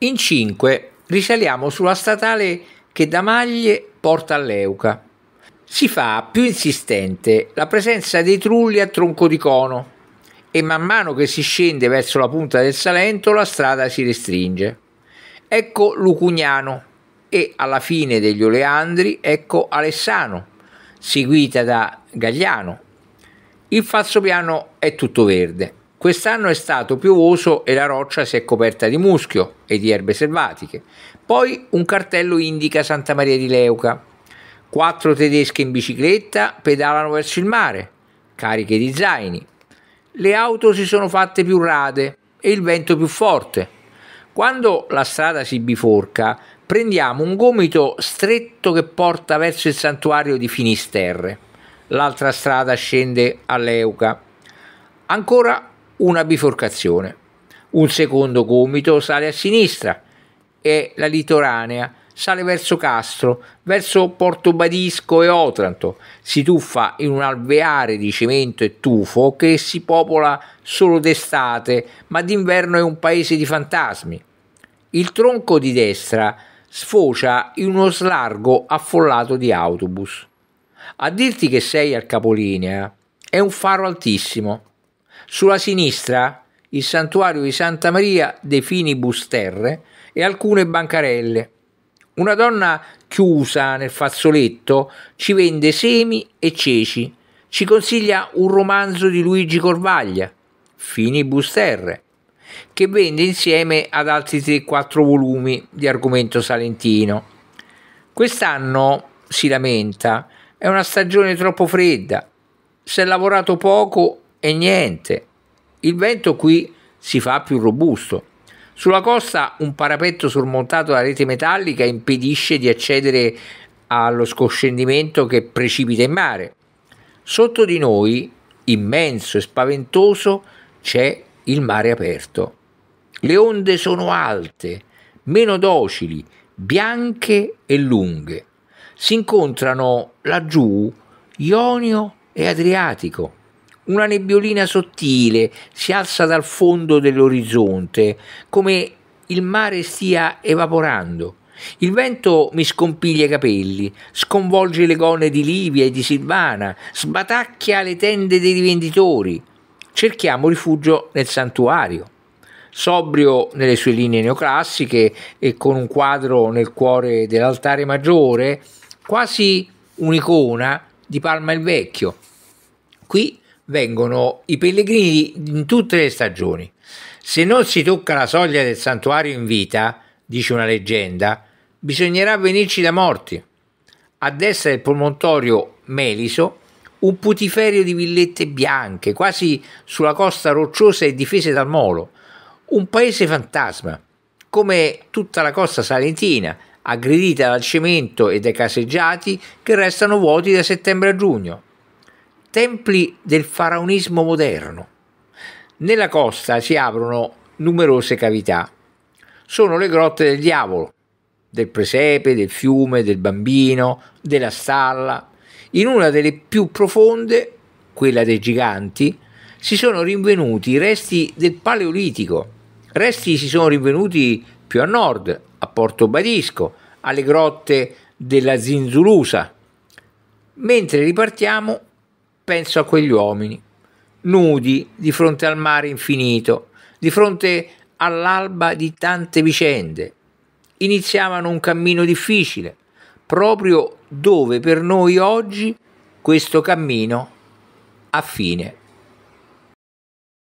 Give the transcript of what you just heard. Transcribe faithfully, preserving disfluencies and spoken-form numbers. In cinque risaliamo sulla statale che da Maglie porta a Leuca. Si fa più insistente la presenza dei trulli a tronco di cono e man mano che si scende verso la punta del Salento la strada si restringe. Ecco Lucugnano e alla fine degli Oleandri ecco Alessano, seguita da Gagliano. Il falsopiano è tutto verde. Quest'anno è stato piovoso e la roccia si è coperta di muschio e di erbe selvatiche. Poi un cartello indica Santa Maria di Leuca. Quattro tedesche in bicicletta pedalano verso il mare, cariche di zaini. Le auto si sono fatte più rade e il vento più forte. Quando la strada si biforca, prendiamo un gomito stretto che porta verso il santuario di Finisterre. L'altra strada scende a Leuca. Ancora una biforcazione, un secondo gomito sale a sinistra e la litoranea sale verso Castro, verso Portobadisco e Otranto, si tuffa in un alveare di cemento e tufo che si popola solo d'estate, ma d'inverno è un paese di fantasmi. Il tronco di destra sfocia in uno slargo affollato di autobus. A dirti che sei al capolinea è un faro altissimo. Sulla sinistra il santuario di Santa Maria dei Finibus Terrae e alcune bancarelle. Una donna chiusa nel fazzoletto ci vende semi e ceci, ci consiglia un romanzo di Luigi Corvaglia, Finibus Terrae, che vende insieme ad altri tre quattro volumi di argomento salentino. Quest'anno, si lamenta, è una stagione troppo fredda, si è lavorato poco e niente, il vento qui si fa più robusto. Sulla costa un parapetto sormontato da rete metallica impedisce di accedere allo scoscendimento che precipita in mare. Sotto di noi, immenso e spaventoso, c'è il mare aperto. Le onde sono alte, meno docili, bianche e lunghe. Si incontrano laggiù Ionio e Adriatico. Una nebbiolina sottile si alza dal fondo dell'orizzonte, come il mare stia evaporando. Il vento mi scompiglia i capelli, sconvolge le gonne di Livia e di Silvana, sbatacchia le tende dei rivenditori. Cerchiamo rifugio nel santuario. Sobrio nelle sue linee neoclassiche e con un quadro nel cuore dell'altare maggiore, quasi un'icona di Palma il Vecchio. Qui vengono i pellegrini in tutte le stagioni. Se non si tocca la soglia del santuario in vita, dice una leggenda, bisognerà venirci da morti. A destra del promontorio Meliso, un putiferio di villette bianche, quasi sulla costa rocciosa e difese dal molo. Un paese fantasma, come tutta la costa salentina, aggredita dal cemento e dai caseggiati che restano vuoti da settembre a giugno. Templi del faraonismo moderno. Nella costa si aprono numerose cavità. Sono le grotte del diavolo, del presepe, del fiume, del bambino, della stalla. In una delle più profonde, quella dei giganti, si sono rinvenuti i resti del Paleolitico. Resti si sono rinvenuti più a nord, a Portobadisco, alle grotte della Zinzulusa. Mentre ripartiamo penso a quegli uomini, nudi di fronte al mare infinito, di fronte all'alba di tante vicende. Iniziavano un cammino difficile, proprio dove per noi oggi questo cammino ha fine.